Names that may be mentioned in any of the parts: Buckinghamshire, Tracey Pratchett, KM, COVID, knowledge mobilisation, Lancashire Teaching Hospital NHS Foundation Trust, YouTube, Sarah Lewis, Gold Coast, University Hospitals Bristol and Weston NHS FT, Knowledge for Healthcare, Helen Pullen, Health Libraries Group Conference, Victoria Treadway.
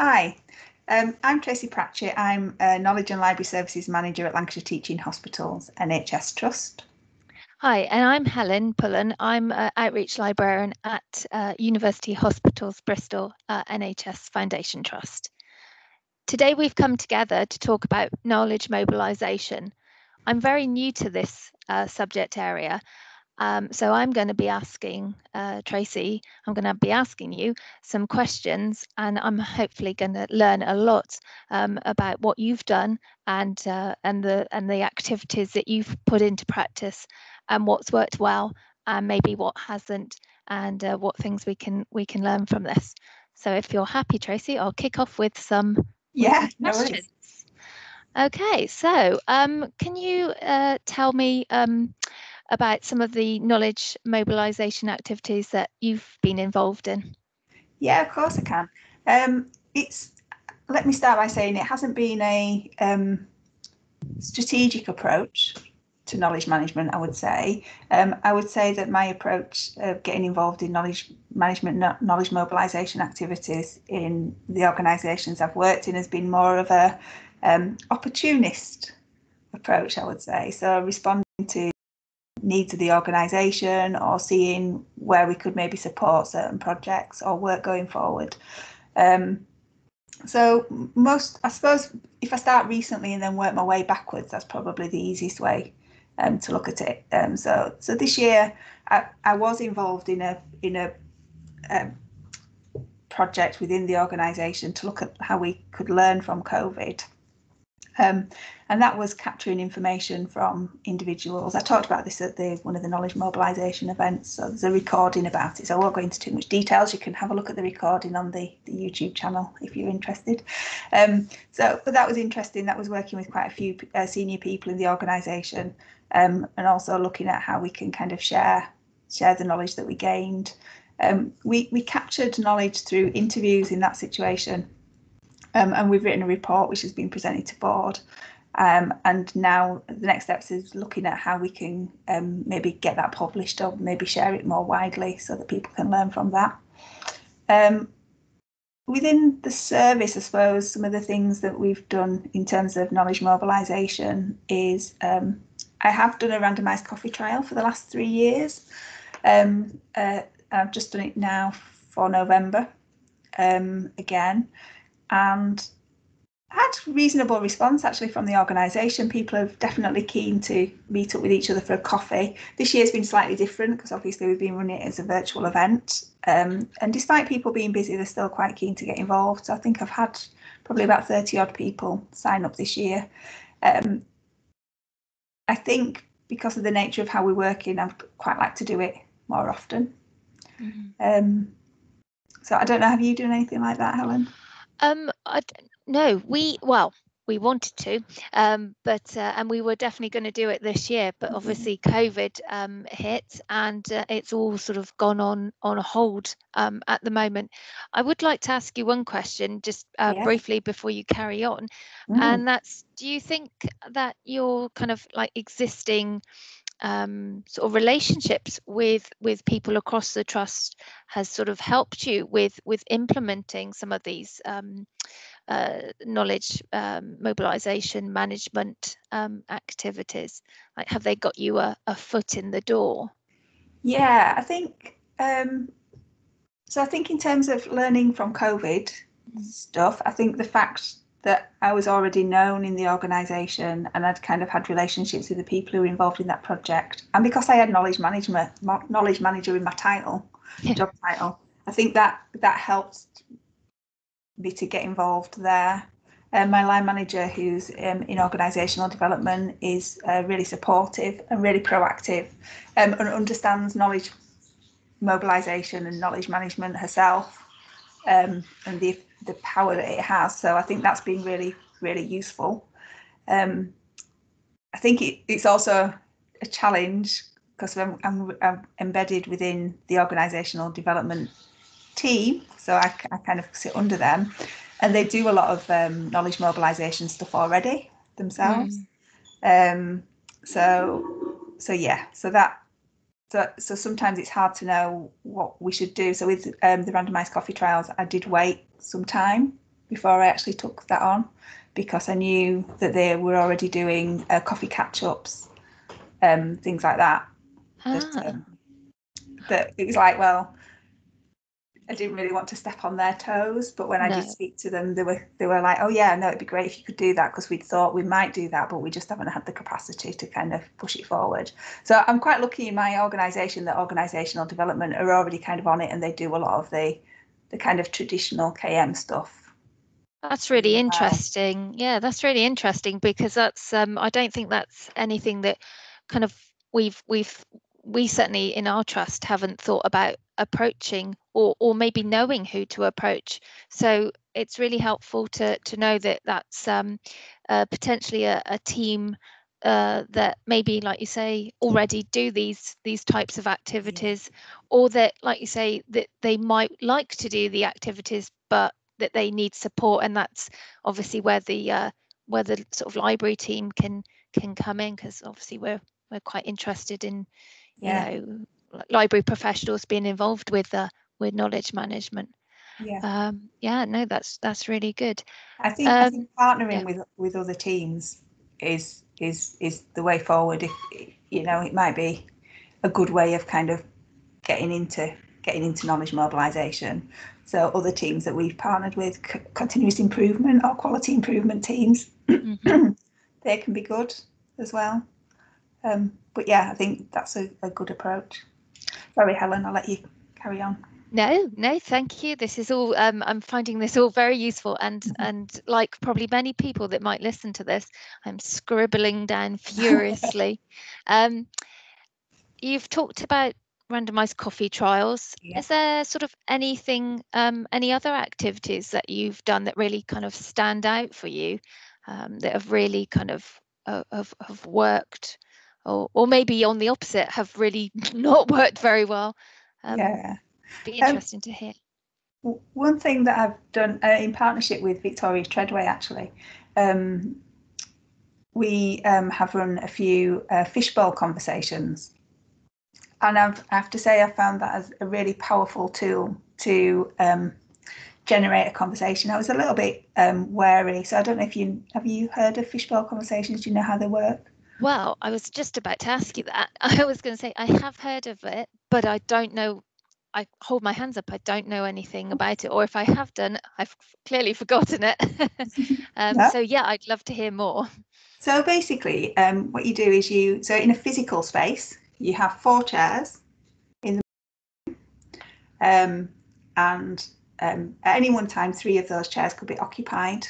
Hi, I'm Tracey Pratchett. I'm a Knowledge and Library Services Manager at Lancashire Teaching Hospitals NHS Trust. Hi, and I'm Helen Pullen. I'm an Outreach Librarian at University Hospitals Bristol NHS Foundation Trust. Today we've come together to talk about knowledge mobilisation. I'm very new to this subject area, so I'm going to be asking Tracey, I'm going to be asking you some questions, and I'm hopefully going to learn a lot about what you've done and the activities that you've put into practice, and what's worked well and maybe what hasn't, and what things we can learn from this. So if you're happy, Tracey, I'll kick off with some questions. No worries. Okay, so can you tell me about some of the knowledge mobilisation activities that you've been involved in? Yeah, of course I can. Let me start by saying it hasn't been a strategic approach to knowledge management, I would say. I would say that my approach of getting involved in knowledge management, knowledge mobilisation activities in the organisations I've worked in has been more of a opportunist approach, I would say. So responding to needs of the organisation, or seeing where we could maybe support certain projects or work going forward. So most, I suppose, if I start recently and then work my way backwards, that's probably the easiest way to look at it. So this year I was involved in a project within the organisation to look at how we could learn from COVID. And that was capturing information from individuals. I talked about this at one of the knowledge mobilisation events, so there's a recording about it, so I won't go into too much details. You can have a look at the recording on the YouTube channel if you're interested. But that was interesting. That was working with quite a few senior people in the organisation, and also looking at how we can kind of share the knowledge that we gained. We captured knowledge through interviews in that situation. And we've written a report which has been presented to board, and now the next steps is looking at how we can maybe get that published or maybe share it more widely so that people can learn from that. Within the service, I suppose some of the things that we've done in terms of knowledge mobilisation is I have done a randomised coffee trial for the last 3 years. I've just done it now for November again. And had reasonable response actually from the organisation. People are definitely keen to meet up with each other for a coffee. This year's been slightly different because obviously we've been running it as a virtual event. And despite people being busy, they're still quite keen to get involved. So I think I've had probably about 30 odd people sign up this year. I think because of the nature of how we're working, I'd quite like to do it more often. Mm-hmm. So I don't know, have you done anything like that, Helen? No, we wanted to, and we were definitely going to do it this year, but obviously COVID hit, and it's all sort of gone on hold at the moment. I would like to ask you one question just briefly before you carry on, and that's: do you think that your kind of like existing sort of relationships with people across the trust has sort of helped you with implementing some of these knowledge mobilisation management activities? Like, have they got you a foot in the door? Yeah, I think so. I think in terms of learning from COVID stuff, I think the fact that I was already known in the organisation and I'd kind of had relationships with the people who were involved in that project, and because I had knowledge manager in my title, job title, I think that helped me to get involved there. My line manager, who's in organisational development, is really supportive and really proactive, and understands knowledge mobilisation and knowledge management herself, and the power that it has. So I think that's been really, really useful. I think it's also a challenge because I'm embedded within the organisational development team, so I kind of sit under them, and they do a lot of knowledge mobilisation stuff already themselves. So sometimes it's hard to know what we should do. So with the randomised coffee trials, I did wait some time before I actually took that on, because I knew that they were already doing coffee catch-ups, things like that. That it was like, well, I didn't really want to step on their toes, but when I did speak to them, they were like, oh yeah, no, it'd be great if you could do that, because we thought we might do that, but we just haven't had the capacity to kind of push it forward. So I'm quite lucky in my organisation that organisational development are already kind of on it, and they do a lot of the kind of traditional KM stuff. That's really interesting. Yeah, that's really interesting, because that's I don't think that's anything that kind of we certainly in our trust haven't thought about approaching, or maybe knowing who to approach. So it's really helpful to know that that's potentially a team that maybe, like you say, already do these types of activities, or that, like you say, that they might like to do the activities but that they need support. And that's obviously where the sort of library team can come in, because obviously we're quite interested in you know, library professionals being involved with knowledge management. That's really good. I think partnering with other teams is the way forward. If you know, it might be a good way of kind of getting into knowledge mobilisation. So other teams that we've partnered with, continuous improvement or quality improvement teams, they can be good as well. But yeah, I think that's a good approach. Sorry, Helen, I'll let you carry on. No, thank you. This is all, I'm finding this all very useful, and like probably many people that might listen to this, I'm scribbling down furiously. You've talked about randomised coffee trials. Is there sort of anything, any other activities that you've done that really kind of stand out for you, that have really kind of have worked, or maybe on the opposite have really not worked very well? Be interesting to hear. One thing that I've done in partnership with Victoria Treadway, actually, we have run a few fishbowl conversations. And I have to say, I found that as a really powerful tool to generate a conversation. I was a little bit wary, so I don't know if you have you heard of fishbowl conversations. Do you know how they work? Well, I was just about to ask you that. I was going to say I have heard of it, but I don't know. I hold my hands up. I don't know anything about it, or if I have done, I've clearly forgotten it. So yeah, I'd love to hear more. So basically, what you do is so in a physical space, you have 4 chairs in the room, and at any one time, 3 of those chairs could be occupied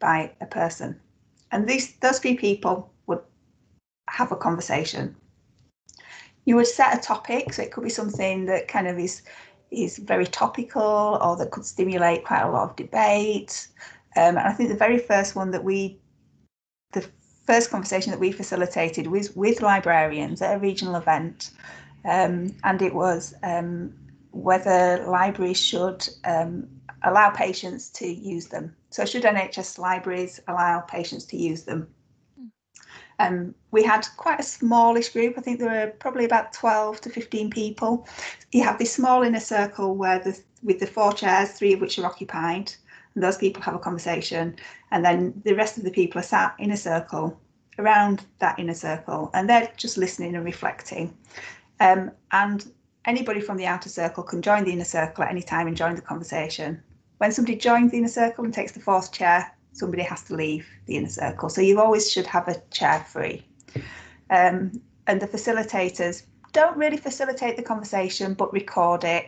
by a person, and those 3 people would have a conversation. You would set a topic, so it could be something that kind of is very topical, or that could stimulate quite a lot of debate. And I think the very first one that the first conversation that we facilitated was with librarians at a regional event, and it was whether libraries should allow patients to use them. So should NHS libraries allow patients to use them? We had quite a smallish group. I think there were probably about 12 to 15 people. You have this small inner circle with the 4 chairs, 3 of which are occupied. And those people have a conversation, and then the rest of the people are sat in a circle around that inner circle, and they're just listening and reflecting. And anybody from the outer circle can join the inner circle at any time and join the conversation. When somebody joins the inner circle and takes the 4th chair, somebody has to leave the inner circle. So you always should have a chair free. And the facilitators don't really facilitate the conversation, but record it.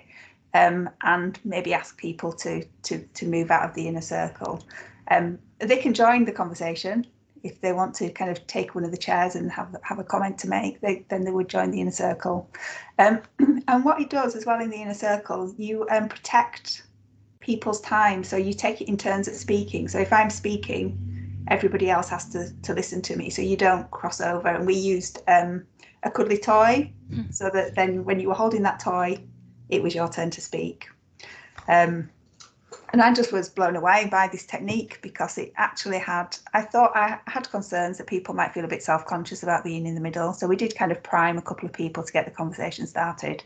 And maybe ask people to move out of the inner circle. They can join the conversation if they want to kind of take one of the chairs and have a comment to make. Then they would join the inner circle. And what it does as well in the inner circle, you protect people's time. So you take it in turns at speaking. So if I'm speaking, everybody else has to listen to me. So you don't cross over. And we used a cuddly toy, so that then when you were holding that toy, it was your turn to speak. And I just was blown away by this technique, because it actually had, I had concerns that people might feel a bit self-conscious about being in the middle. So we did kind of prime a couple of people to get the conversation started.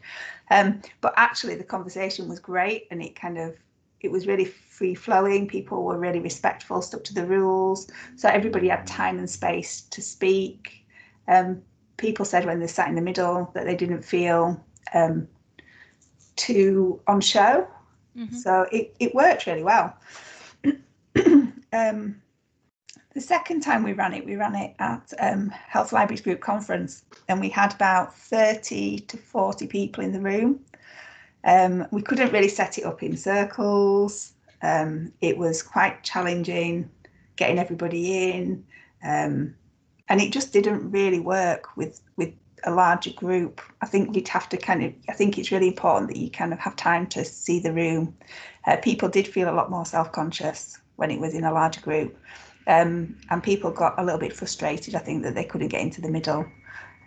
But actually the conversation was great, and it kind of, It was really free flowing. People were really respectful, stuck to the rules. So everybody had time and space to speak. People said when they sat in the middle that they didn't feel too on show. Mm-hmm. So it worked really well. The second time we ran it at Health Libraries Group Conference, and we had about 30 to 40 people in the room. We couldn't really set it up in circles. It was quite challenging getting everybody in, and it just didn't really work with a larger group. I think we'd have to I think it's really important that you kind of have time to see the room. People did feel a lot more self-conscious when it was in a larger group, and people got a little bit frustrated, I think, that they couldn't get into the middle.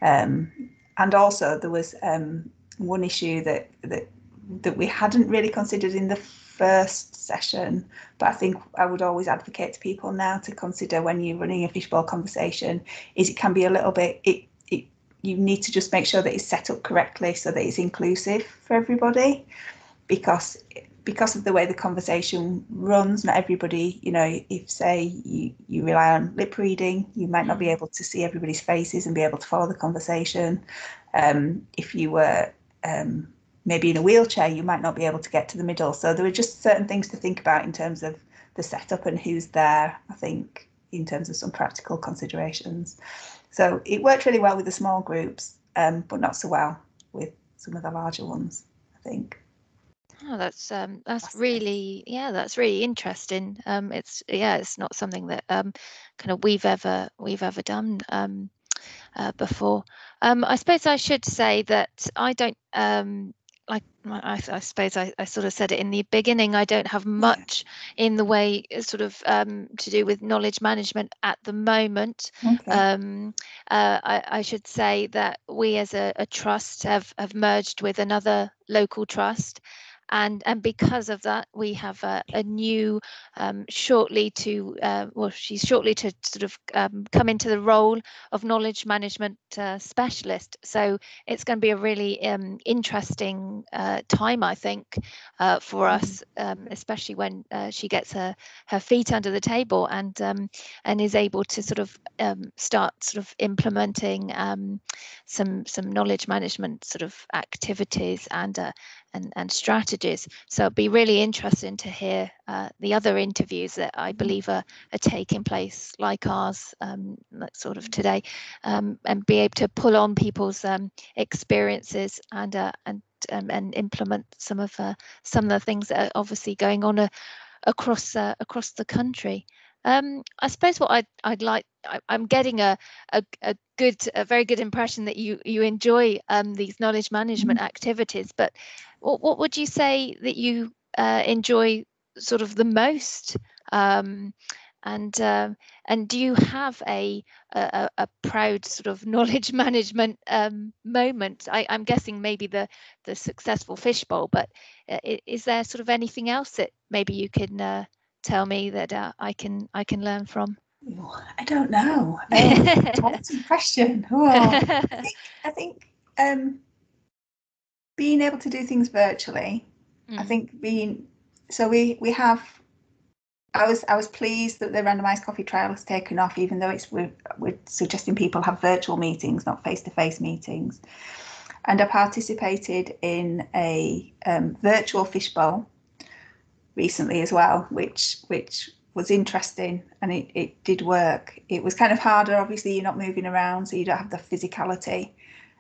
And also there was one issue that we hadn't really considered in the first session, but I think I would always advocate to people now to consider when you're running a fishbowl conversation is it can be a little bit, you need to just make sure that it's set up correctly so that it's inclusive for everybody, because of the way the conversation runs, not everybody, if say you rely on lip reading, you might not be able to see everybody's faces and be able to follow the conversation. If you were maybe in a wheelchair, you might not be able to get to the middle. So there were just certain things to think about in terms of the setup and who's there, I think, in terms of some practical considerations. So it worked really well with the small groups, but not so well with some of the larger ones, I think. Oh, that's really, yeah, that's really interesting. It's not something that kind of we've ever done before. I suppose I should say that I don't I suppose I sort of said it in the beginning, I don't have much in the way sort of to do with knowledge management at the moment. Okay. I should say that we as a trust have merged with another local trust. And because of that, we have a new she's shortly to sort of come into the role of knowledge management specialist. So it's going to be a really interesting time, I think, for us, especially when she gets her feet under the table and is able to sort of start sort of implementing some knowledge management sort of activities and strategies. So it'd be really interesting to hear the other interviews that I believe are taking place, like ours, sort of today, and be able to pull on people's experiences and implement some of the things that are obviously going on across the country. I suppose what I'd like, I'm getting a very good impression that you enjoy these knowledge management activities, but what would you say that you enjoy sort of the most? And do you have a proud sort of knowledge management moment? I'm guessing maybe the successful fishbowl, but is there sort of anything else that maybe you can tell me that I can learn from? I don't know. That's a question. I think being able to do things virtually. I think we have. I was pleased that the randomised coffee trial has taken off, even though we're suggesting people have virtual meetings, not face-to-face meetings. And I participated in a virtual fishbowl recently as well, which was interesting, and it did work. It was kind of harder, obviously, you're not moving around, so you don't have the physicality,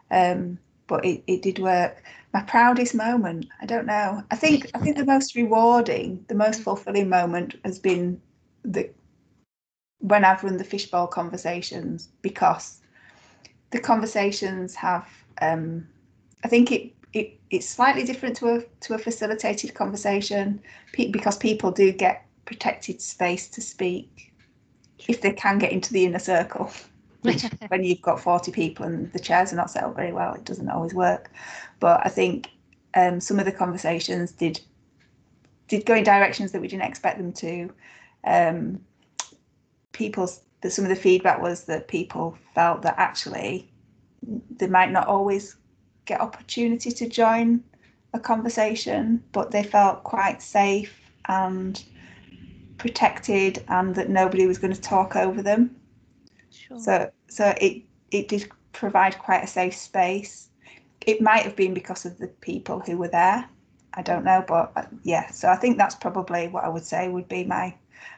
but it did work. My proudest moment, I don't know. I think the most rewarding, the most fulfilling moment has been when I've run the fishbowl conversations, because the conversations have, I think it's slightly different to a facilitated conversation because people do get protected space to speak if they can get into the inner circle, which when you've got 40 people and the chairs are not set up very well, it doesn't always work. But I think some of the conversations did go in directions that we didn't expect them to. Some of the feedback was that people felt that actually they might not always get opportunity to join a conversation, but they felt quite safe and protected, and that nobody was going to talk over them. Sure. So it did provide quite a safe space. It might have been because of the people who were there, I don't know, but yeah, so I think that's probably what I would say would be my,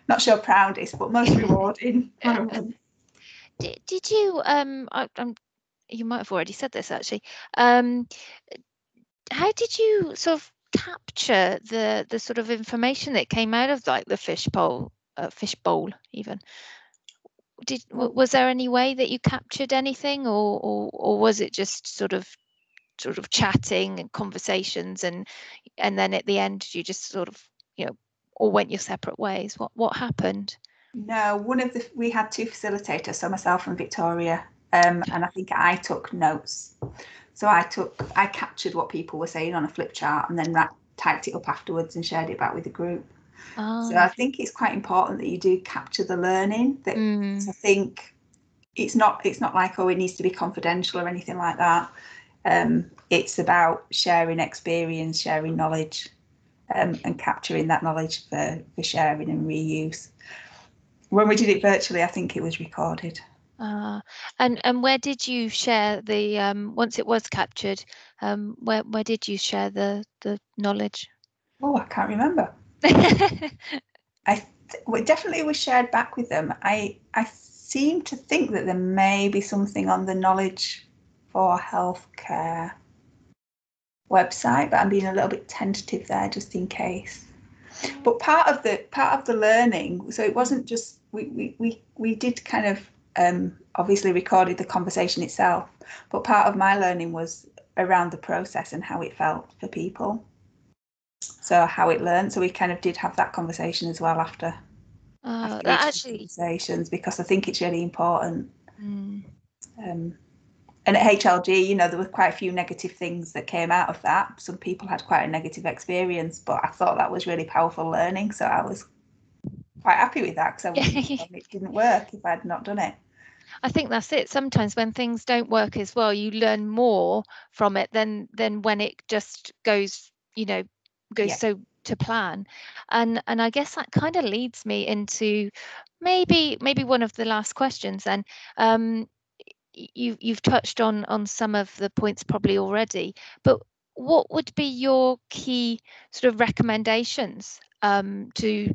not sure proudest, but most rewarding. Did you you might have already said this actually, how did you sort of capture the sort of information that came out of like the fishbowl even? Was there any way that you captured anything, or was it just sort of chatting and conversations, and then at the end you just sort of, you know, all went your separate ways? What happened? No, we had two facilitators, so myself and Victoria, and I think I took notes. So I captured what people were saying on a flip chart and then typed it up afterwards and shared it back with the group. Oh. So I think it's quite important that you do capture the learning. That I think it's not like, oh, it needs to be confidential or anything like that. It's about sharing experience, sharing knowledge, and capturing that knowledge for sharing and reuse. When we did it virtually, I think it was recorded. And where did you share the once it was captured? Where did you share the knowledge? Oh, I can't remember. It definitely was shared back with them. I seem to think that there may be something on the Knowledge for Healthcare website, but I'm being a little bit tentative there, just in case. But part of the learning, so it wasn't just we did kind of obviously recorded the conversation itself, but part of my learning was around the process and how it felt for people. So how it learned. So we kind of did have that conversation as well after that actually conversations, because I think it's really important. And at HLG, you know, there were quite a few negative things that came out of that. Some people had quite a negative experience, but I thought that was really powerful learning. So I was quite happy with that, because it didn't work if I'd not done it. I think that's it. Sometimes when things don't work as well, you learn more from it than when it just goes, you know, so to plan. And I guess that kind of leads me into maybe one of the last questions then. You've touched on some of the points probably already, but what would be your key sort of recommendations to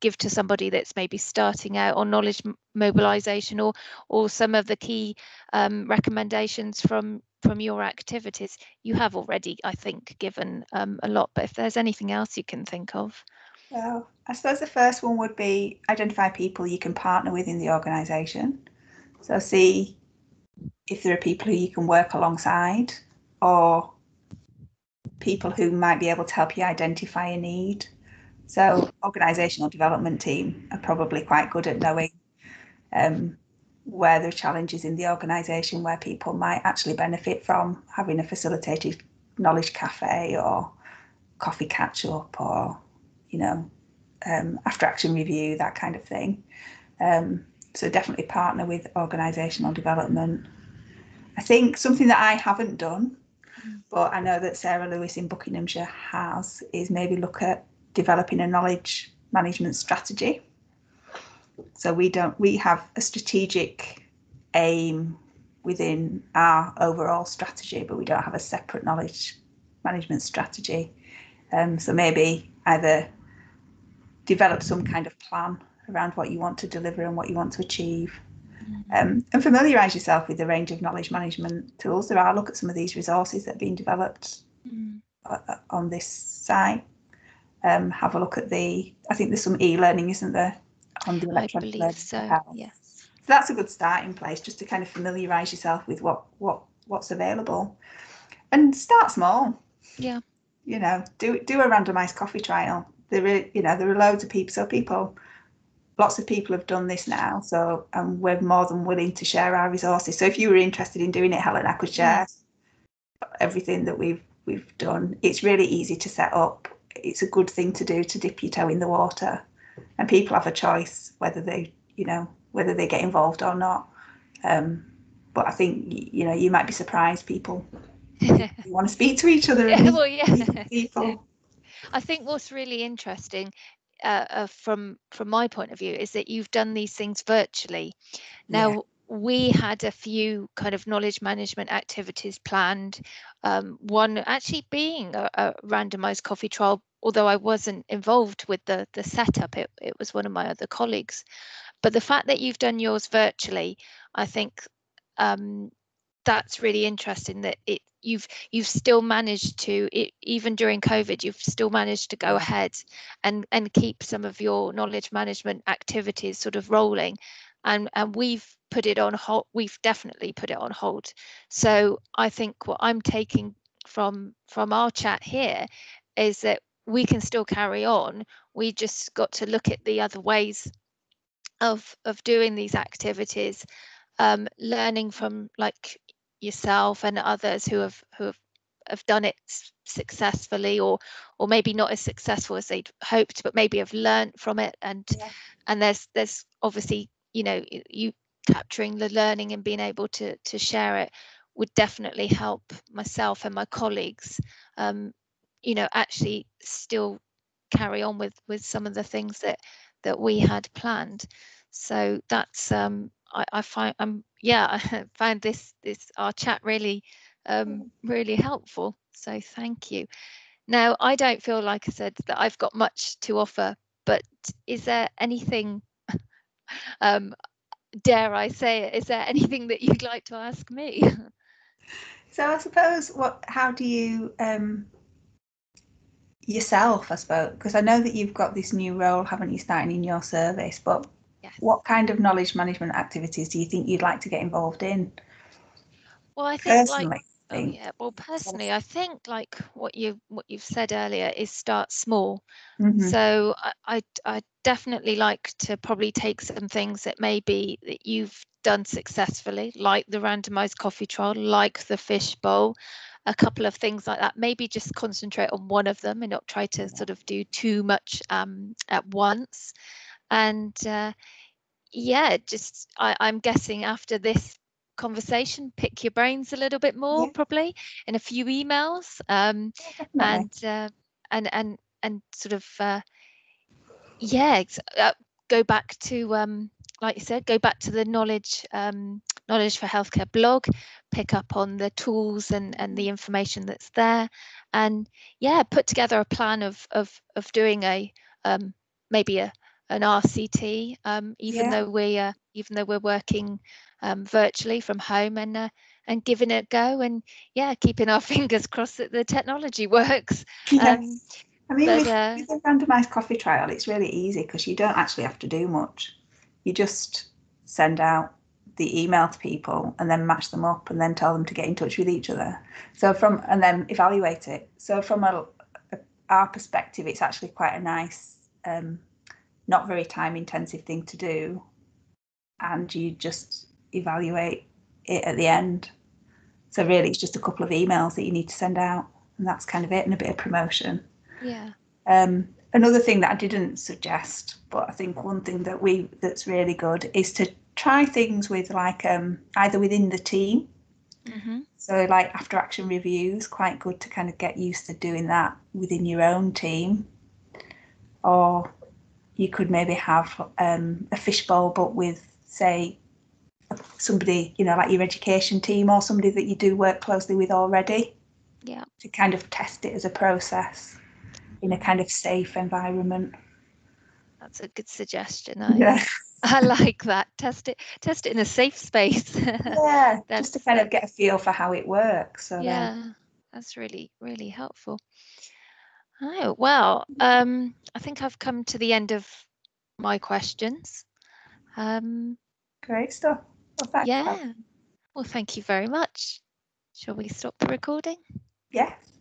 give to somebody that's maybe starting out on knowledge mobilisation, or some of the key recommendations from your activities? You have already, I think, given a lot, but if there's anything else you can think of. Well, I suppose the first one would be identify people you can partner with in the organisation. So see if there are people who you can work alongside, or people who might be able to help you identify a need. So organisational development team are probably quite good at knowing where there are challenges in the organisation where people might actually benefit from having a facilitated knowledge cafe or coffee catch-up, or, you know, after-action review, that kind of thing. So definitely partner with organisational development. I think something that I haven't done, but I know that Sarah Lewis in Buckinghamshire has, is maybe look at developing a knowledge management strategy. So we have a strategic aim within our overall strategy, but we don't have a separate knowledge management strategy. So maybe either develop some kind of plan around what you want to deliver and what you want to achieve, and familiarise yourself with the range of knowledge management tools. There are, look at some of these resources that are being developed on this site. Have a look at I think there's some e-learning, isn't there? On the electronic learning. I believe so, yes. So that's a good starting place, just to kind of familiarise yourself with what's available, and start small. Yeah. You know, do a randomised coffee trial. There are loads of people. So lots of people have done this now. So, and we're more than willing to share our resources. So if you were interested in doing it, Helen, I could share everything that we've done. It's really easy to set up. It's a good thing to do, to dip your toe in the water. And people have a choice whether they get involved or not. But I think, you know, you might be surprised people. You want to speak to each other. Yeah, well, yeah. People. I think what's really interesting from my point of view is that you've done these things virtually. Now, yeah. We had a few kind of knowledge management activities planned, one actually being a randomized coffee trial, although I wasn't involved with the setup. It was one of my other colleagues. But the fact that you've done yours virtually, I think that's really interesting, that you've still managed to, even during COVID, you've still managed to go ahead and keep some of your knowledge management activities sort of rolling. And we've put it on hold. We've definitely put it on hold. So I think what I'm taking from our chat here is that we can still carry on. We just got to look at the other ways of doing these activities, learning from like yourself and others who have done it successfully, or maybe not as successful as they'd hoped, but maybe have learned from it. And yeah. And there's obviously, you know, you capturing the learning and being able to share it would definitely help myself and my colleagues, you know, actually still carry on with some of the things that we had planned. So that's I found this our chat really helpful. So thank you. Now, I don't feel like I said that I've got much to offer, but is there anything? Dare I say it, is there anything that you'd like to ask me? So I suppose, how do you yourself, I suppose, because I know that you've got this new role, haven't you, starting in your service, but yes. What kind of knowledge management activities do you think you'd like to get involved in? Well, I think personally, personally, I think like what you've said earlier is start small. Mm-hmm. So I definitely like to probably take some things that maybe that you've done successfully, like the randomized coffee trial, like the fish bowl, a couple of things like that. Maybe just concentrate on one of them and not try to sort of do too much at once. And I'm guessing after this conversation, pick your brains a little bit more, yeah. Probably in a few emails, and sort of go back to like you said, go back to the Knowledge for Healthcare blog, pick up on the tools and the information that's there, and put together a plan of doing a maybe an RCT, even though we're working virtually from home, and giving it a go, and keeping our fingers crossed that the technology works. Yes. I mean, with a randomised coffee trial, it's really easy because you don't actually have to do much. You just send out the email to people and then match them up and then tell them to get in touch with each other. So and then evaluate it. So from our perspective, it's actually quite a nice, not very time intensive thing to do, and you just evaluate it at the end. So really it's just a couple of emails that you need to send out, and that's kind of it, and a bit of promotion. Another thing that I didn't suggest, but I think one thing that's really good is to try things with like either within the team. Mm-hmm. So like after action reviews, quite good to kind of get used to doing that within your own team. Or you could maybe have a fishbowl, but with, say, somebody, you know, like your education team or somebody that you do work closely with already. Yeah. To kind of test it as a process in a kind of safe environment. That's a good suggestion. I like that. Test it in a safe space. Yeah, just to kind of get a feel for how it works. So that's really, really helpful. Oh, well, I think I've come to the end of my questions. Great stuff. Well, thank you very much. Shall we stop the recording? Yes.